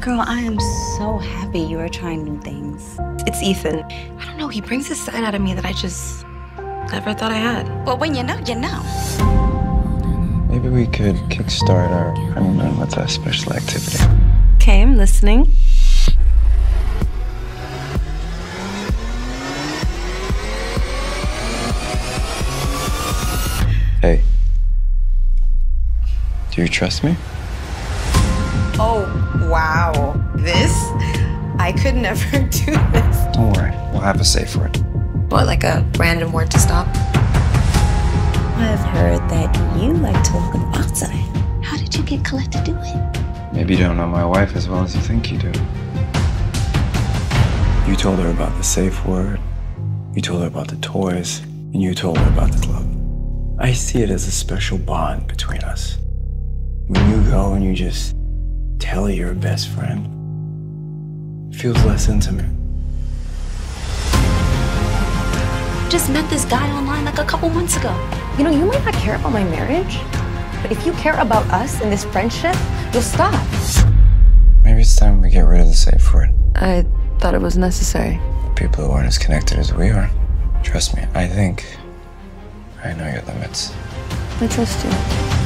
Girl, I am so happy you are trying new things. It's Ethan. I don't know, he brings this side out of me that I just never thought I had. Well, when you know, you know. Maybe we could kickstart our honeymoon with a special activity. Okay, I'm listening. Hey. Do you trust me? Oh, wow. This? I could never do this. Don't worry. We'll have a safe word. What, like a random word to stop? I've heard that you like to walk outside. How did you get Colette to do it? Maybe you don't know my wife as well as you think you do. You told her about the safe word, you told her about the toys, and you told her about the club. I see it as a special bond between us. When you go and you just tell your best friend, feels less intimate. Just met this guy online like a couple months ago. You know, you might not care about my marriage, but if you care about us and this friendship, you'll stop. Maybe it's time we get rid of the safe word. I thought it was necessary. People who aren't as connected as we are, trust me, I know your limits. I trust you.